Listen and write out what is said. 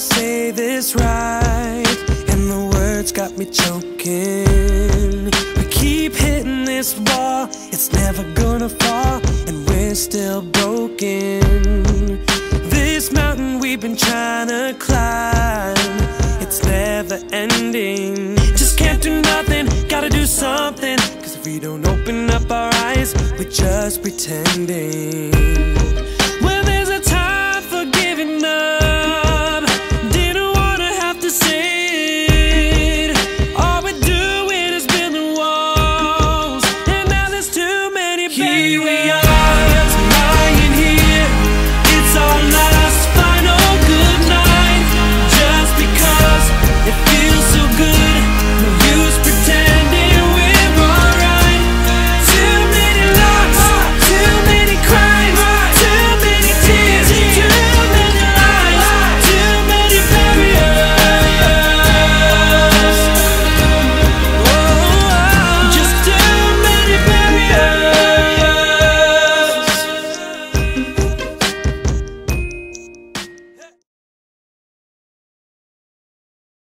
to say this right, and the words got me choking. We keep hitting this wall, it's never gonna fall, and we're still broken. This mountain we've been trying to climb, it's never ending. Just can't do nothing, gotta do something, 'cause if we don't open up our eyes, we're just pretending.